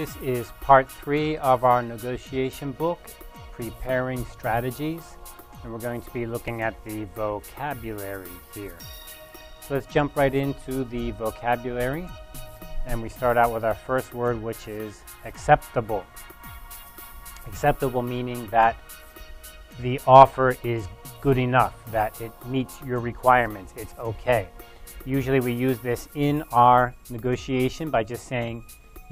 This is part 3 of our negotiation book, Preparing Strategies, and we're going to be looking at the vocabulary here. So let's jump right into the vocabulary, and we start out with our first word, which is acceptable. Acceptable meaning that the offer is good enough, that it meets your requirements, it's okay. Usually we use this in our negotiation by just saying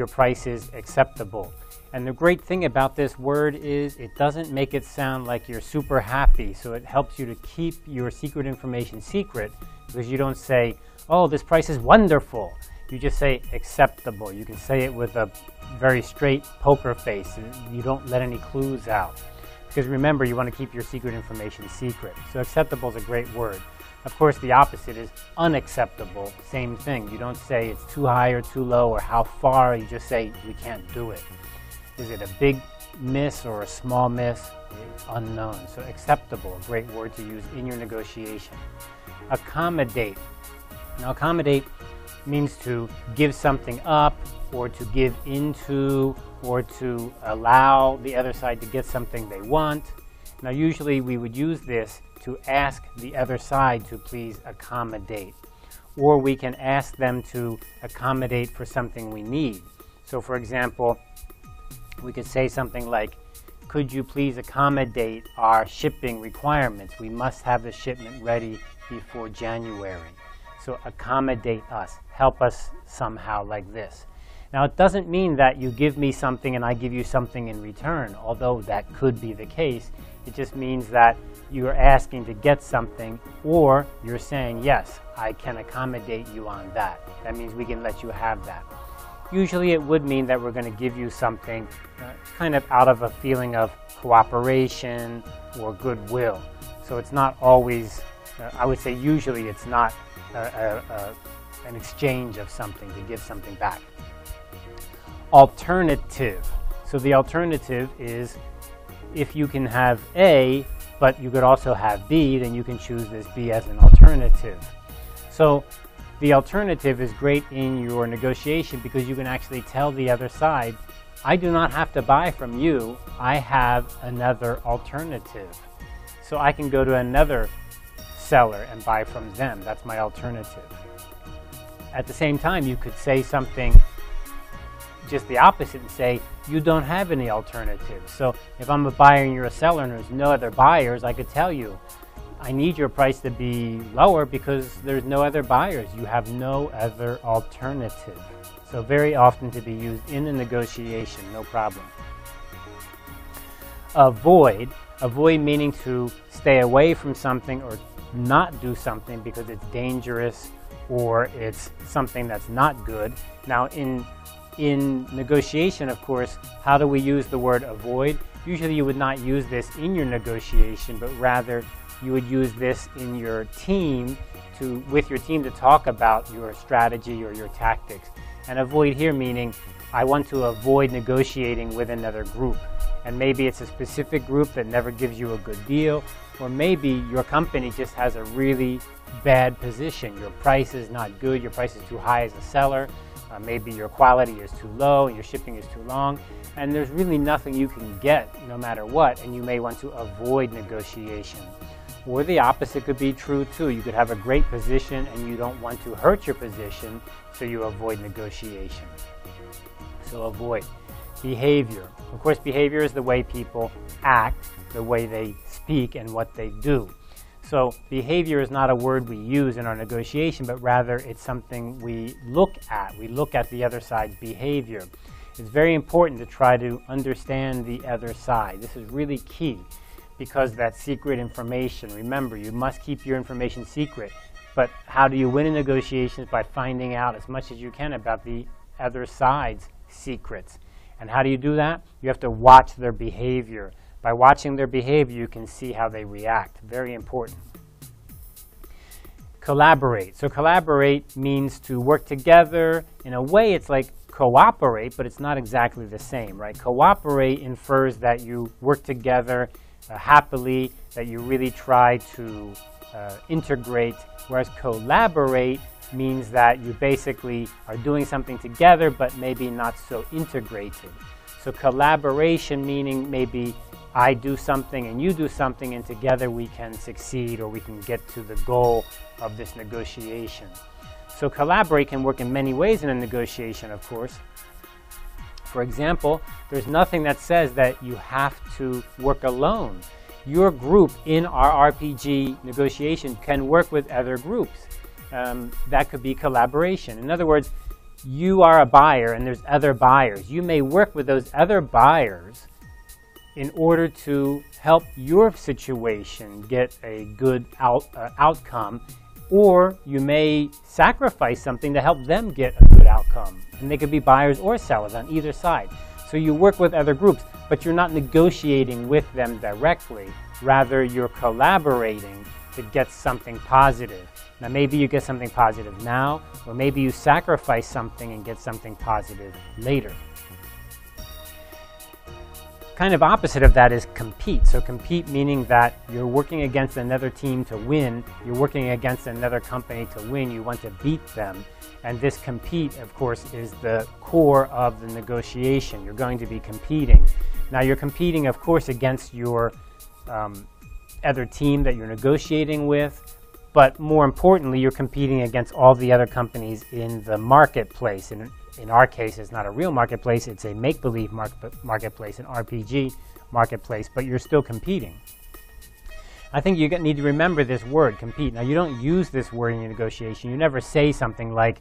your price is acceptable. And the great thing about this word is it doesn't make it sound like you're super happy, so it helps you to keep your secret information secret, because you don't say, oh, this price is wonderful. You just say acceptable. You can say it with a very straight poker face. You don't let any clues out, because remember, you want to keep your secret information secret. So acceptable is a great word. Of course, the opposite is unacceptable. Same thing. You don't say it's too high or too low or how far. You just say we can't do it. Is it a big miss or a small miss? Unknown. So acceptable, a great word to use in your negotiation. Accommodate. Now, accommodate means to give something up, or to give into, or to allow the other side to get something they want. Now, usually we would use this to ask the other side to please accommodate, or we can ask them to accommodate for something we need. So, for example, we could say something like, could you please accommodate our shipping requirements? We must have the shipment ready before January. So accommodate us, help us somehow, like this. Now, it doesn't mean that you give me something and I give you something in return, although that could be the case. It just means that you're asking to get something, or you're saying, yes, I can accommodate you on that. That means we can let you have that. Usually it would mean that we're going to give you something kind of out of a feeling of cooperation or goodwill. So it's not always, I would say usually it's not an exchange of something, to give something back. Alternative. So the alternative is, if you can have A, but you could also have B, then you can choose this B as an alternative. So the alternative is great in your negotiation, because you can actually tell the other side, I do not have to buy from you, I have another alternative. So I can go to another seller and buy from them. That's my alternative. At the same time, you could say something just the opposite and say, you don't have any alternatives. So if I'm a buyer and you're a seller and there's no other buyers, I could tell you, I need your price to be lower because there's no other buyers. You have no other alternative. So very often to be used in a negotiation, no problem. Avoid. Avoid meaning to stay away from something or not do something because it's dangerous or it's something that's not good. Now in negotiation, of course, how do we use the word avoid? Usually you would not use this in your negotiation, but rather you would use this in your team, with your team to talk about your strategy or your tactics. And avoid here meaning I want to avoid negotiating with another group. And maybe it's a specific group that never gives you a good deal, or maybe your company just has a really bad position. Your price is not good, your price is too high as a seller, maybe your quality is too low, your shipping is too long, and there's really nothing you can get no matter what, and you may want to avoid negotiation. Or the opposite could be true too. You could have a great position and you don't want to hurt your position, so you avoid negotiation. So avoid. Behavior. Of course, behavior is the way people act, the way they speak, and what they do. So behavior is not a word we use in our negotiation, but rather it's something we look at. We look at the other side's behavior. It's very important to try to understand the other side. This is really key, because that's secret information. Remember, you must keep your information secret. But how do you win in negotiations? By finding out as much as you can about the other side's secrets. And how do you do that? You have to watch their behavior. By watching their behavior, you can see how they react. Very important. Collaborate. So collaborate means to work together. In a way, it's like cooperate, but it's not exactly the same, right? Cooperate infers that you work together happily, that you really try to integrate, whereas collaborate means that you basically are doing something together but maybe not so integrated. So collaboration meaning maybe I do something and you do something and together we can succeed or we can get to the goal of this negotiation. So collaborate can work in many ways in a negotiation, of course. For example, there's nothing that says that you have to work alone. Your group in our RPG negotiation can work with other groups. That could be collaboration. In other words, you are a buyer and there's other buyers. You may work with those other buyers in order to help your situation get a good outcome, or you may sacrifice something to help them get a good outcome. And they could be buyers or sellers on either side. So you work with other groups, but you're not negotiating with them directly. Rather, you're collaborating to get something positive. Now, maybe you get something positive now, or maybe you sacrifice something and get something positive later. Kind of opposite of that is compete. So compete meaning that you're working against another team to win, you're working against another company to win, you want to beat them. And this compete, of course, is the core of the negotiation. You're going to be competing. Now you're competing, of course, against your other team that you're negotiating with, but more importantly, you're competing against all the other companies in the marketplace. In our case, it's not a real marketplace, it's a make-believe marketplace, an RPG marketplace, but you're still competing. I think you need to remember this word, compete. Now, you don't use this word in your negotiation. You never say something like,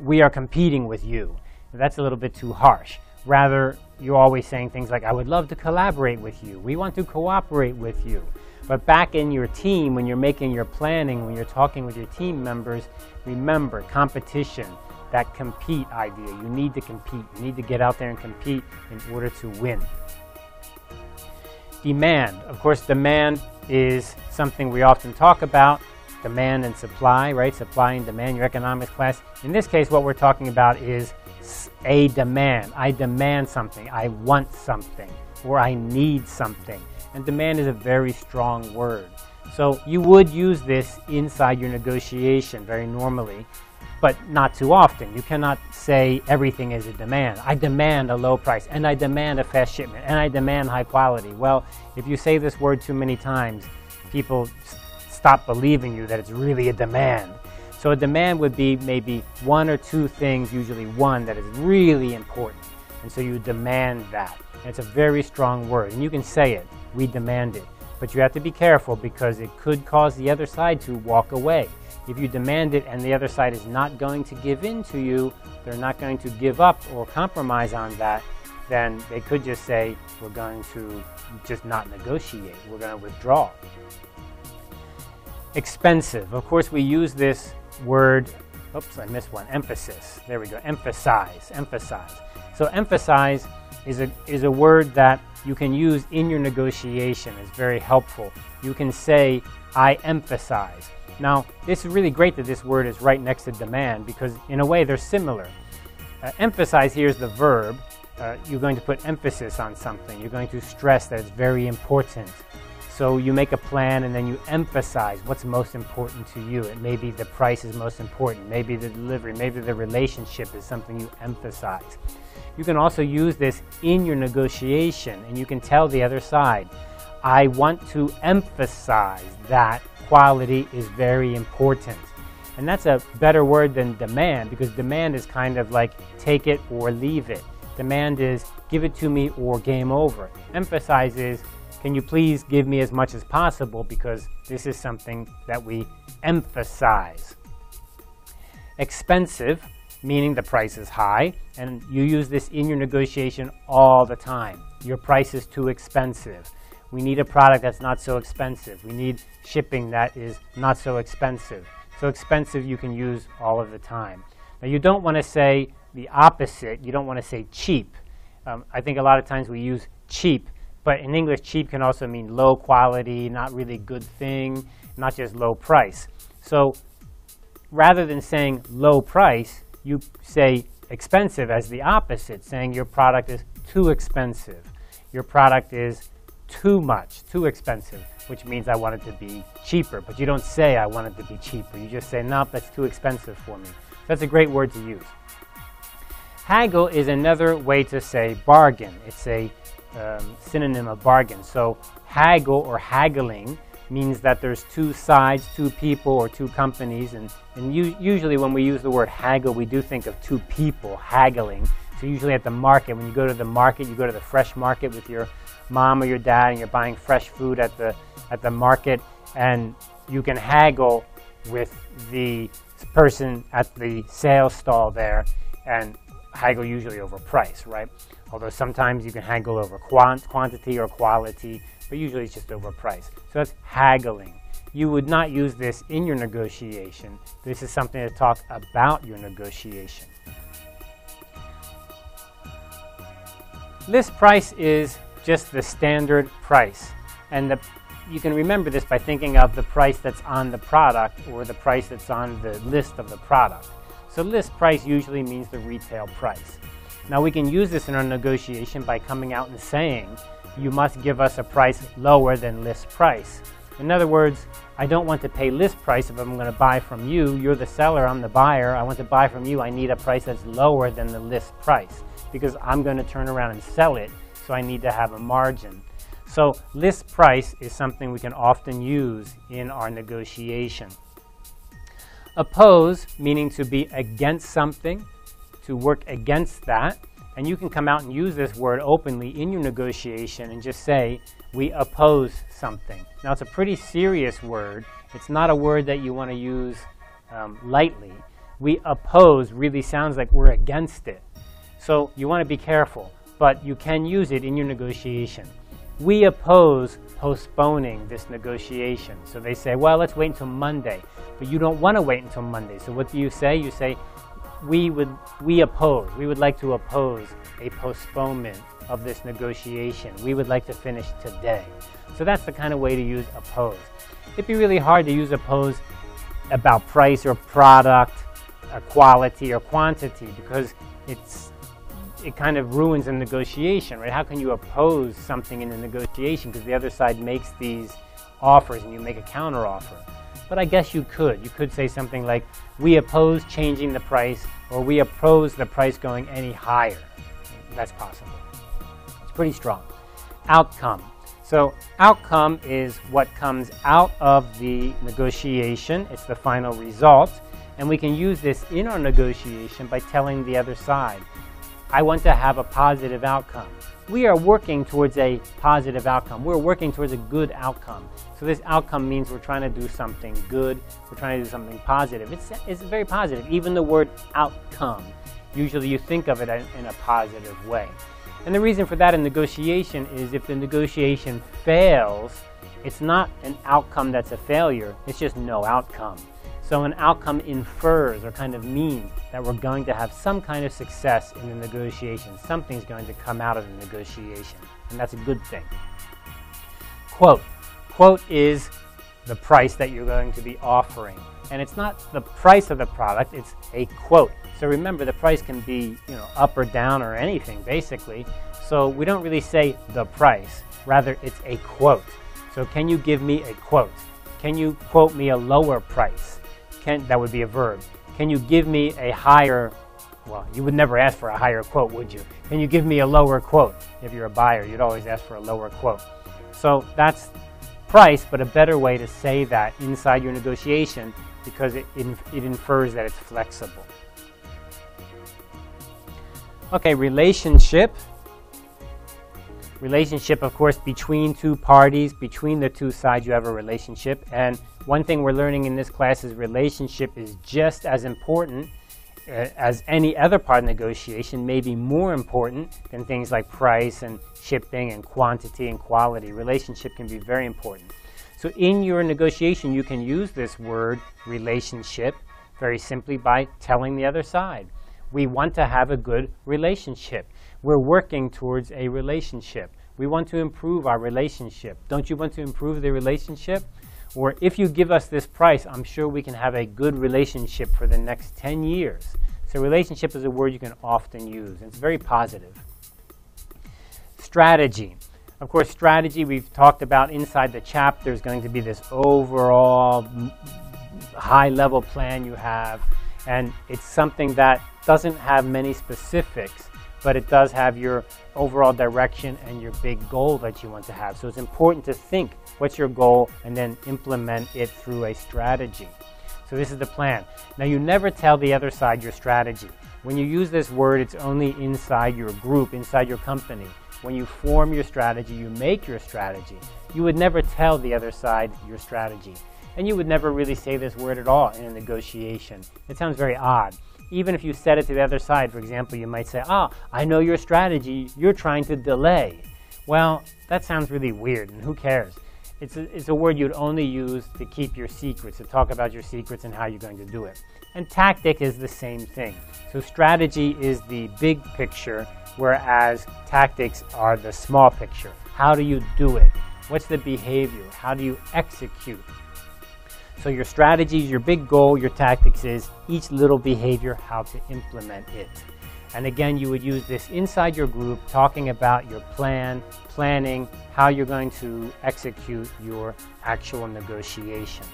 we are competing with you. That's a little bit too harsh. Rather, you're always saying things like, I would love to collaborate with you. We want to cooperate with you. But back in your team, when you're making your planning, when you're talking with your team members, remember competition. That compete idea. You need to compete. You need to get out there and compete in order to win. Demand. Of course, demand is something we often talk about. Demand and supply, right? Supply and demand, your economics class. In this case, what we're talking about is a demand. I demand something. I want something. Or I need something. And demand is a very strong word. So you would use this inside your negotiation very normally. But not too often. You cannot say everything is a demand. I demand a low price, and I demand a fast shipment, and I demand high quality. Well, if you say this word too many times, people stop believing you that it's really a demand. So a demand would be maybe one or two things, usually one, that is really important. And so you demand that. And it's a very strong word. And you can say it, we demand it. But you have to be careful because it could cause the other side to walk away. If you demand it and the other side is not going to give in to you, they're not going to give up or compromise on that, then they could just say, we're going to just not negotiate, we're going to withdraw. Expensive. Of course, we use this word, oops, I missed one, emphasis. There we go, emphasize, emphasize. So emphasize is a word that you can use in your negotiation. It's very helpful. You can say, I emphasize. Now, this is really great that this word is right next to demand because, in a way, they're similar. Emphasize here is the verb. You're going to put emphasis on something. You're going to stress that it's very important. So you make a plan and then you emphasize what's most important to you. It may be the price is most important, maybe the delivery, maybe the relationship is something you emphasize. You can also use this in your negotiation and you can tell the other side, I want to emphasize that quality is very important. And that's a better word than demand because demand is kind of like take it or leave it. Demand is give it to me or game over. Emphasize is can you please give me as much as possible because this is something that we emphasize. Expensive, meaning the price is high, and you use this in your negotiation all the time. Your price is too expensive. We need a product that's not so expensive. We need shipping that is not so expensive. So expensive you can use all of the time. Now you don't want to say the opposite. You don't want to say cheap. I think a lot of times we use cheap, but in English cheap can also mean low quality, not really good thing, not just low price. So rather than saying low price, you say expensive as the opposite, saying your product is too expensive. Your product is too much, too expensive, which means I want it to be cheaper. But you don't say, I want it to be cheaper. You just say, no, nope, that's too expensive for me. That's a great word to use. Haggle is another way to say bargain. It's a synonym of bargain. So haggle or haggling means that there's two sides, two people, or two companies. And usually when we use the word haggle, we do think of two people haggling. So usually at the market, when you go to the market, you go to the fresh market with your mom or your dad, and you're buying fresh food at the market, and you can haggle with the person at the sales stall there, and haggle usually over price, right? Although sometimes you can haggle over quantity or quality, but usually it's just over price. So that's haggling. You would not use this in your negotiation. This is something to talk about your negotiation. List price is just the standard price. And you can remember this by thinking of the price that's on the product or the price that's on the list of the product. So list price usually means the retail price. Now we can use this in our negotiation by coming out and saying, you must give us a price lower than list price. In other words, I don't want to pay list price if I'm going to buy from you. You're the seller, I'm the buyer. I want to buy from you. I need a price that's lower than the list price because I'm going to turn around and sell it, so I need to have a margin. So list price is something we can often use in our negotiation. Oppose, meaning to be against something, to work against that. And you can come out and use this word openly in your negotiation and just say, we oppose something. Now it's a pretty serious word. It's not a word that you want to use lightly. We oppose really sounds like we're against it. So you want to be careful, but you can use it in your negotiation. We oppose postponing this negotiation. So they say, well, let's wait until Monday. But you don't want to wait until Monday. So what do you say? You say, we would like to oppose a postponement of this negotiation. We would like to finish today. So that's the kind of way to use oppose. It'd be really hard to use oppose about price or product, or quality or quantity, because it kind of ruins a negotiation, right? How can you oppose something in a negotiation because the other side makes these offers and you make a counter offer? But I guess you could. You could say something like, we oppose changing the price, or we oppose the price going any higher. That's possible. It's pretty strong. Outcome. So outcome is what comes out of the negotiation. It's the final result. And we can use this in our negotiation by telling the other side, I want to have a positive outcome. We are working towards a positive outcome. We're working towards a good outcome. So this outcome means we're trying to do something good. We're trying to do something positive. It's very positive. Even the word outcome, usually you think of it in a positive way. And the reason for that in negotiation is if the negotiation fails, it's not an outcome that's a failure. It's just no outcome. So an outcome infers or kind of means that we're going to have some kind of success in the negotiation. Something's going to come out of the negotiation, and that's a good thing. Quote. Quote is the price that you're going to be offering. And it's not the price of the product, it's a quote. So remember, the price can be, you know, up or down or anything, basically. So we don't really say the price. Rather, it's a quote. So can you give me a quote? Can you quote me a lower price? That would be a verb. Can you give me a higher, well, you would never ask for a higher quote, would you? Can you give me a lower quote? If you're a buyer, you'd always ask for a lower quote. So that's price, but a better way to say that inside your negotiation because it infers that it's flexible. Okay, relationship. Relationship, of course, between two parties, between the two sides, you have a relationship. And one thing we're learning in this class is relationship is just as important as any other part of negotiation, maybe more important than things like price and shipping and quantity and quality. Relationship can be very important. So in your negotiation, you can use this word relationship very simply by telling the other side, we want to have a good relationship. We're working towards a relationship. We want to improve our relationship. Don't you want to improve the relationship? Or if you give us this price, I'm sure we can have a good relationship for the next 10 years. So relationship is a word you can often use. It's very positive. Strategy. Of course, strategy, we've talked about inside the chapter, there's going to be this overall high-level plan you have, and it's something that doesn't have many specifics, but it does have your overall direction and your big goal that you want to have. So it's important to think, what's your goal, and then implement it through a strategy. So this is the plan. Now, you never tell the other side your strategy. When you use this word, it's only inside your group, inside your company. When you form your strategy, you make your strategy. You would never tell the other side your strategy. And you would never really say this word at all in a negotiation. It sounds very odd. Even if you said it to the other side, for example, you might say, "Ah, I know your strategy, you're trying to delay." Well, that sounds really weird, and who cares? It's a word you'd only use to keep your secrets, to talk about your secrets and how you're going to do it. And tactic is the same thing. So strategy is the big picture, whereas tactics are the small picture. How do you do it? What's the behavior? How do you execute? So your strategy is your big goal, your tactics is each little behavior, how to implement it. And again, you would use this inside your group, talking about your plan, planning, how you're going to execute your actual negotiation.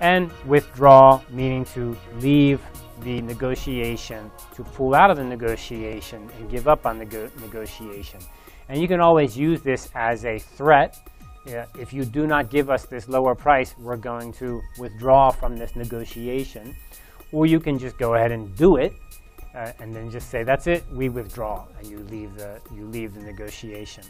And withdraw, meaning to leave the negotiation, to pull out of the negotiation and give up on the negotiation. And you can always use this as a threat. If you do not give us this lower price, we're going to withdraw from this negotiation. Or you can just go ahead and do it. And then just say, that's it, we withdraw, and you leave the negotiation.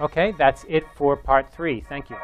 Okay, that's it for part 3. Thank you.